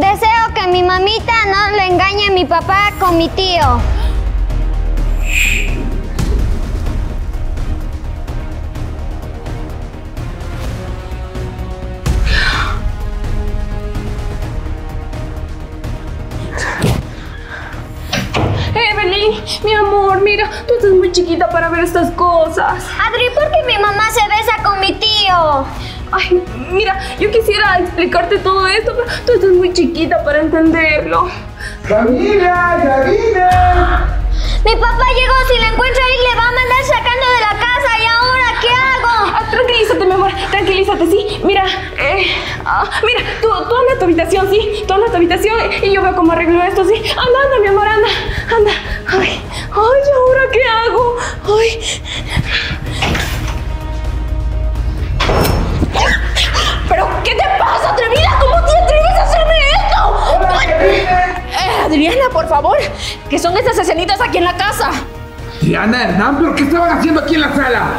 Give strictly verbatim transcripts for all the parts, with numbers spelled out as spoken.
Deseo que mi mamita no lo engañe a mi papá con mi tío. Evelyn, mi amor, mira, tú estás muy chiquita para ver estas cosas. Adri, ¿por qué mi mamá se besa con mi tío? Ay, mira, yo quisiera explicarte todo esto, pero tú estás muy chiquita para entenderlo. ¡Camila, Camila! Mi papá llegó, si la encuentro ahí le va a mandar sacando de la casa, ¿y ahora qué hago? Ah, tranquilízate, mi amor, tranquilízate, ¿sí? Mira, eh, ah, mira, tú, tú anda a tu habitación, ¿sí? Tú anda a tu habitación y yo veo cómo arreglo esto, ¿sí? Anda, anda, mi amor, anda, anda. Ay, ay, ¿y ahora qué hago? Ay... ¿Pero qué te pasa, atrevida? ¿Cómo te atreves a hacerme esto? ¡Hola, Adriana! Eh, Adriana, por favor, que son esas escenitas aquí en la casa. Diana, Hernán, ¿pero qué estaban haciendo aquí en la sala?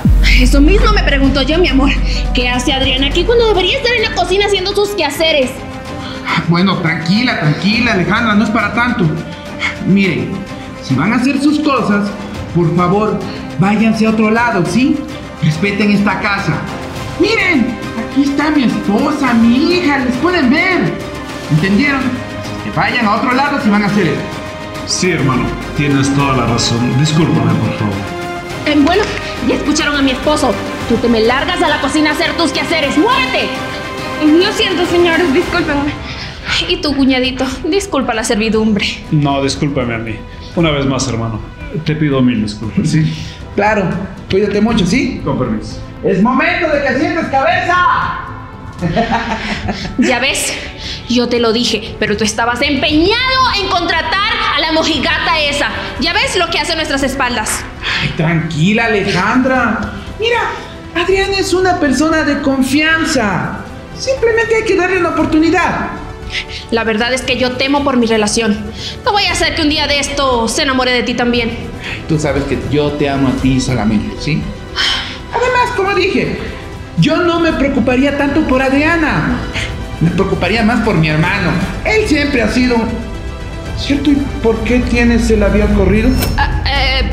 Eso mismo me pregunto yo, mi amor. ¿Qué hace Adriana aquí cuando debería estar en la cocina haciendo sus quehaceres? Bueno, tranquila, tranquila, Alejandra, no es para tanto. Miren, si van a hacer sus cosas, por favor, váyanse a otro lado, ¿sí? Respeten esta casa. ¡Miren! Aquí está mi esposa, mi hija, les pueden ver. ¿Entendieron? Que vayan a otro lado si van a hacer eso. Sí, hermano, tienes toda la razón. Discúlpame, por favor. Eh, bueno, ya escucharon a mi esposo. Tú te me largas a la cocina a hacer tus quehaceres. ¡Muérete! Lo siento, señores, discúlpenme. Y tu cuñadito, disculpa la servidumbre. No, discúlpame a mí. Una vez más, hermano, te pido mil disculpas, ¿sí? Claro, cuídate mucho, ¿sí? Con permiso. ¡Es momento de que sientes cabeza! Ya ves, yo te lo dije, pero tú estabas empeñado en contratar a la mojigata esa. Ya ves lo que hace a nuestras espaldas. Ay, tranquila, Alejandra. Mira, Adriana es una persona de confianza. Simplemente hay que darle una oportunidad. La verdad es que yo temo por mi relación. No voy a hacer que un día de esto se enamore de ti también. Tú sabes que yo te amo a ti solamente, ¿sí? Además, como dije, yo no me preocuparía tanto por Adriana. Me preocuparía más por mi hermano. Él siempre ha sido... ¿Cierto? ¿Y por qué tienes el avión corrido? Ah, eh...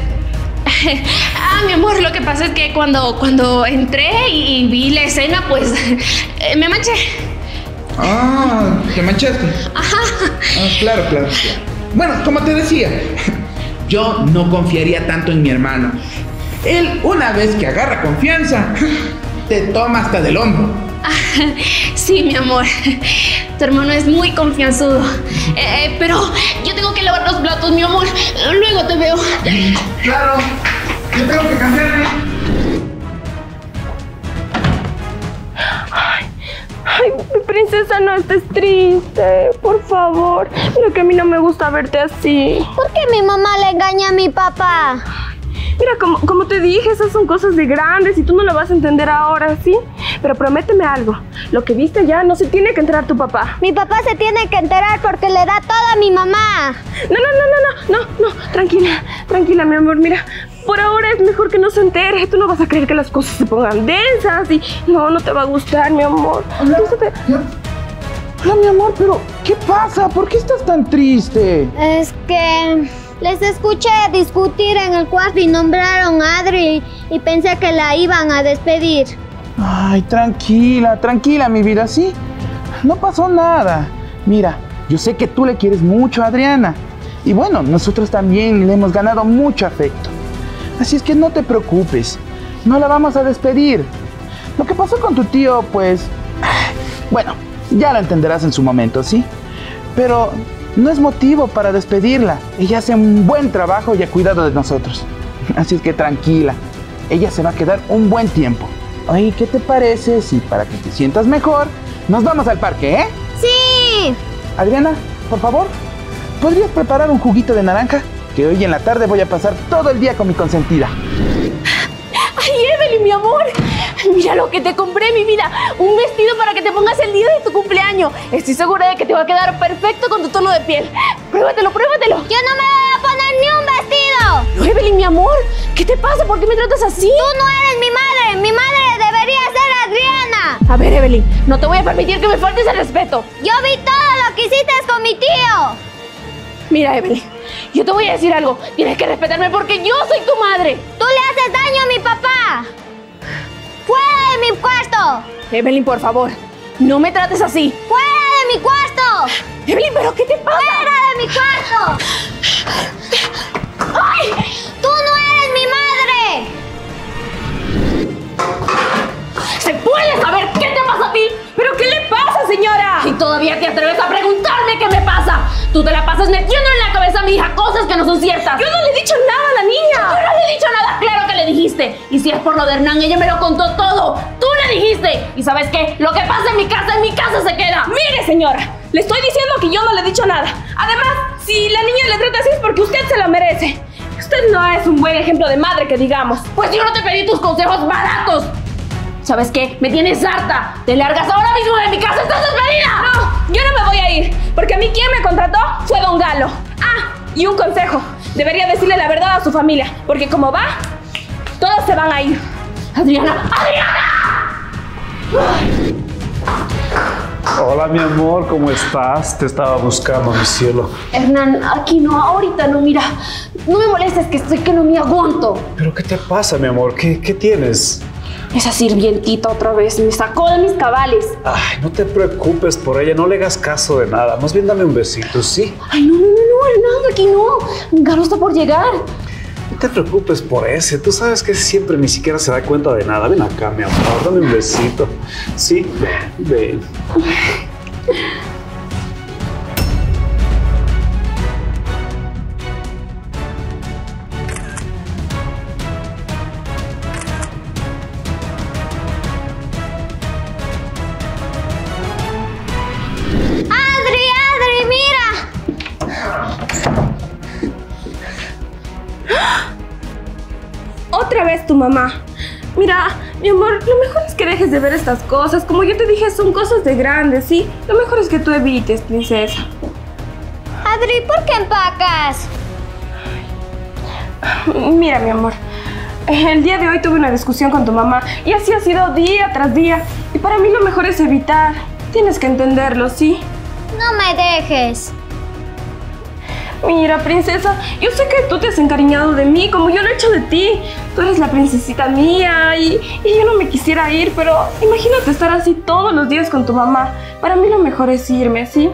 ah, mi amor, lo que pasa es que cuando, cuando entré y, y vi la escena, pues eh, me manché. Ah, ¿te manchaste? Ajá. Ah, claro, claro, claro. Bueno, como te decía, yo no confiaría tanto en mi hermano. Él, una vez que agarra confianza, te toma hasta del hombro. Ah, sí, mi amor. Tu hermano es muy confianzudo. Eh, eh, pero yo tengo que lavar los platos, mi amor. Luego te veo. Claro. Yo tengo que cambiarme. Ay, ay, mi princesa, no estés triste. Por favor. Mira que a mí no me gusta verte así. ¿Por qué mi mamá le engaña a mi papá? Mira, como, como te dije, esas son cosas de grandes y tú no lo vas a entender ahora, ¿sí? Pero prométeme algo, lo que viste ya no se tiene que enterar tu papá. Mi papá se tiene que enterar porque le da todo a mi mamá. No, no, no, no, no, no, no, tranquila, tranquila, mi amor, mira, por ahora es mejor que no se entere. Tú no vas a creer que las cosas se pongan densas y no, no te va a gustar, mi amor. Hola, te... Hola mi amor, pero ¿qué pasa? ¿Por qué estás tan triste? Es que... les escuché discutir en el cuarto y nombraron a Adri y pensé que la iban a despedir. Ay, tranquila, tranquila, mi vida, ¿sí? No pasó nada. Mira, yo sé que tú le quieres mucho a Adriana. Y bueno, nosotros también le hemos ganado mucho afecto. Así es que no te preocupes, no la vamos a despedir. Lo que pasó con tu tío, pues... bueno, ya la entenderás en su momento, ¿sí? Pero... no es motivo para despedirla. Ella hace un buen trabajo y ha cuidado de nosotros. Así es que tranquila. Ella se va a quedar un buen tiempo. Ay, ¿qué te parece si para que te sientas mejor nos vamos al parque, eh? ¡Sí! Adriana, por favor, ¿podrías preparar un juguito de naranja? Que hoy en la tarde voy a pasar todo el día con mi consentida. ¡Ay, Evelyn, mi amor! Mira lo que te compré, mi vida. Un vestido para que te pongas el día de tu cumpleaños. Estoy segura de que te va a quedar perfecto con tu tono de piel. Pruébatelo, pruébatelo. Yo no me voy a poner ni un vestido. No, Evelyn, mi amor. ¿Qué te pasa? ¿Por qué me tratas así? Tú no eres mi madre. Mi madre debería ser Adriana. A ver, Evelyn, no te voy a permitir que me faltes el respeto. Yo vi todo lo que hiciste Mira, Evelyn, yo te voy a decir algo. Tienes que respetarme porque yo soy tu madre. ¡Tú le haces daño a mi papá! ¡Fuera de mi cuarto! Evelyn, por favor, no me trates así. ¡Fuera de mi cuarto! Evelyn, ¿pero qué te pasa? ¡Fuera de mi cuarto! ¡Ay! ¡Tú no eres mi madre! ¿Se puede saber qué te pasa a ti? ¿Pero qué le pasa, señora? Y todavía te atreves a preguntarme qué me pasa. Tú te la pasas metiendo en la cabeza a mi hija cosas que no son ciertas. Yo no le he dicho nada a la niña. Yo no le he dicho nada. Claro que le dijiste. Y si es por lo de Hernán, ella me lo contó todo. Tú le dijiste. ¿Y sabes qué? Lo que pasa en mi casa, en mi casa se queda. Mire, señora, le estoy diciendo que yo no le he dicho nada. Además, si la niña le trata así es porque usted se la merece. Usted no es un buen ejemplo de madre, que digamos. Pues yo no te pedí tus consejos baratos. ¿Sabes qué? Me tienes harta. Te largas ahora mismo de mi casa. ¡Estás despedida! No, yo no me voy a ir. Porque a mí quien me contrató fue Don Galo. Ah, y un consejo. Debería decirle la verdad a su familia. Porque como va, todos se van a ir. ¡Adriana! ¡Adriana! Hola, mi amor. ¿Cómo estás? Te estaba buscando, mi cielo. Hernán, aquí no. Ahorita no, mira. No me molestes que estoy que no me aguanto. ¿Pero qué te pasa, mi amor? ¿Qué, qué tienes? Esa sirvientita otra vez me sacó de mis cabales. Ay, no te preocupes por ella, no le hagas caso de nada. Más bien dame un besito, ¿sí? Ay, no, no, no, no, nada, aquí no. Galo está por llegar. No te preocupes por ese. Tú sabes que siempre ni siquiera se da cuenta de nada. Ven acá, mi amor, dame un besito. Sí, ven, ven. Tu mamá. Mira, mi amor, lo mejor es que dejes de ver estas cosas. Como yo te dije, son cosas de grandes, ¿sí? Lo mejor es que tú evites, princesa. Adri, ¿por qué empacas? Mira, mi amor, el día de hoy tuve una discusión con tu mamá y así ha sido día tras día. Y para mí lo mejor es evitar. Tienes que entenderlo, ¿sí? No me dejes. Mira, princesa, yo sé que tú te has encariñado de mí como yo lo he hecho de ti. Tú eres la princesita mía y, y yo no me quisiera ir, pero imagínate estar así todos los días con tu mamá. Para mí lo mejor es irme, ¿sí?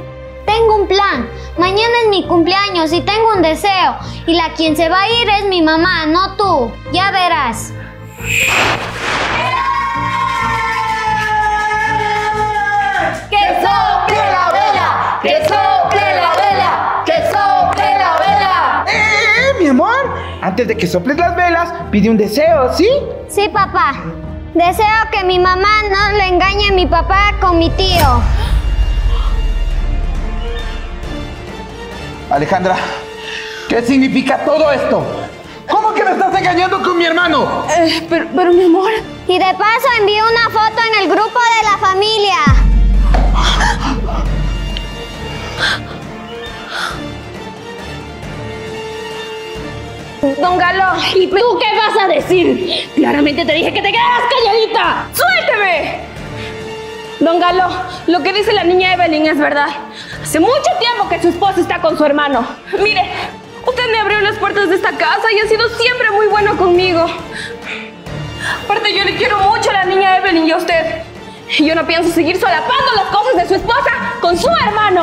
Tengo un plan. Mañana es mi cumpleaños y tengo un deseo. Y la quien se va a ir es mi mamá, no tú. Ya verás. ¡Que sople la vela! ¡Que sople la vela! ¡Que sople la vela! ¡Eh, mi amor! Antes de que soples las velas, pide un deseo, ¿sí? Sí, papá. Deseo que mi mamá no le engañe a mi papá con mi tío. Alejandra, ¿qué significa todo esto? ¿Cómo que me estás engañando con mi hermano? Eh, pero, pero, mi amor... Y de paso envié una foto en el grupo de la familia. Don Galo, ¿y tú qué vas a decir? Claramente te dije que te quedaras calladita. ¡Suélteme! Don Galo, lo que dice la niña Evelyn es verdad. Hace mucho tiempo que su esposo está con su hermano. Mire, usted me abrió las puertas de esta casa y ha sido siempre muy bueno conmigo. Aparte, yo le quiero mucho a la niña Evelyn y a usted. Y yo no pienso seguir solapando las cosas de su esposa con su hermano.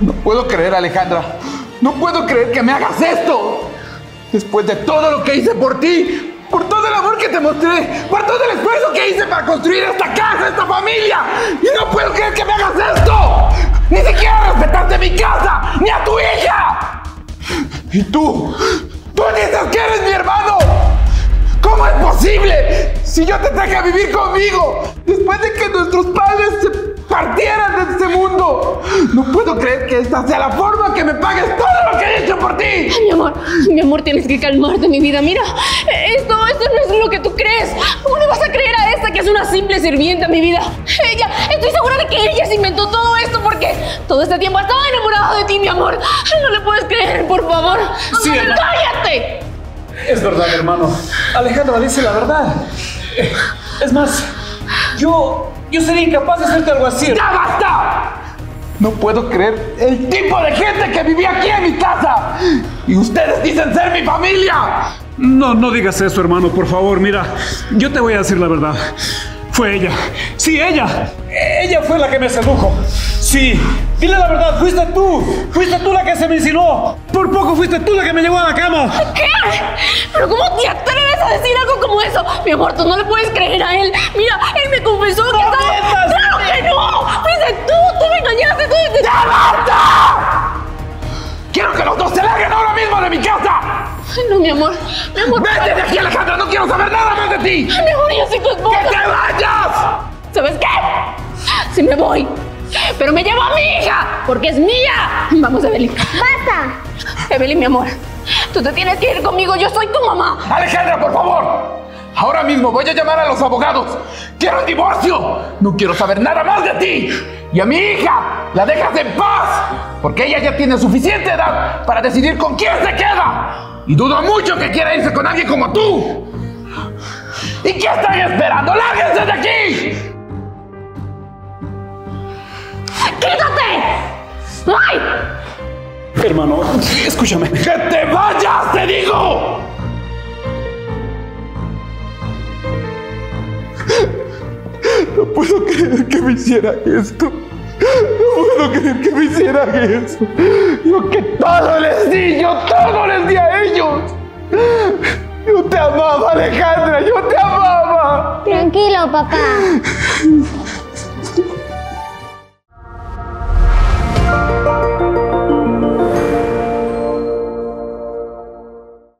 No puedo creer, Alejandra. ¡No puedo creer que me hagas esto! Después de todo lo que hice por ti, por todo el amor que te mostré, por todo el esfuerzo que hice para construir esta casa, esta familia, ¡y no puedo creer que me hagas esto! ¡Ni siquiera respetaste mi casa, ni a tu hija! ¡Y tú! ¡Tú dices que eres mi hermano! ¿Cómo es posible? Si yo te traje a vivir conmigo, después de que nuestros padres se partieran de este mundo. No puedo creer que esta sea la forma que me pagues todo lo que he hecho por ti. Ay, mi amor, mi amor, tienes que calmarte, mi vida. Mira, esto, esto no es lo que tú crees. ¿Cómo le vas a creer a esta que es una simple sirvienta, mi vida? Ella, estoy segura de que ella se inventó todo esto porque todo este tiempo estaba enamorada de ti, mi amor. No le puedes creer, por favor. Sí, no, ¡cállate! Es verdad, hermano. Alejandra dice la verdad. Es más, yo... Yo sería incapaz de hacerte algo así. ¡Ya basta! No puedo creer el tipo de gente que vivía aquí en mi casa. Y ustedes dicen ser mi familia. No, no digas eso, hermano, por favor. Mira, yo te voy a decir la verdad. Fue ella. Sí, ella. Ella fue la que me sedujo. Sí. Dile la verdad, fuiste tú. Fuiste tú la que se me insinuó. Por poco fuiste tú la que me llevó a la cama. ¿Qué? ¿Pero cómo te atreves a decir algo como eso? Mi amor, tú no le puedes creer a él. Mira, él me confesó que estaba... ¡No! ¡Claro que no! Fuiste tú. Tú me engañaste. Tú me... ¡Ya basta! ¡Quiero que los dos se larguen ahora mismo de mi casa! No, mi amor, mi amor... ¡Vete de aquí, Alejandra! ¡No quiero saber nada más de ti! Mi amor, yo soy tu esposa. ¡Que te vayas! ¿Sabes qué? Sí me voy, pero me llevo a mi hija, porque es mía. Vamos, Evelyn. ¡Basta! Evelyn, mi amor, tú te tienes que ir conmigo. Yo soy tu mamá. Alejandra, por favor. Ahora mismo voy a llamar a los abogados. ¡Quiero un divorcio! No quiero saber nada más de ti. Y a mi hija la dejas en paz, porque ella ya tiene suficiente edad para decidir con quién se queda. Y dudo mucho que quiera irse con alguien como tú. ¿Y qué están esperando? ¡Lárguense de aquí! ¡Quítate! ¡Ay! Hermano, escúchame. ¡Que te vayas, te digo! No puedo creer que me hiciera esto. No puedo creer que me hicieran eso. Yo que todo les di, yo todo les di a ellos. Yo te amaba, Alejandra, yo te amaba. Tranquilo, papá.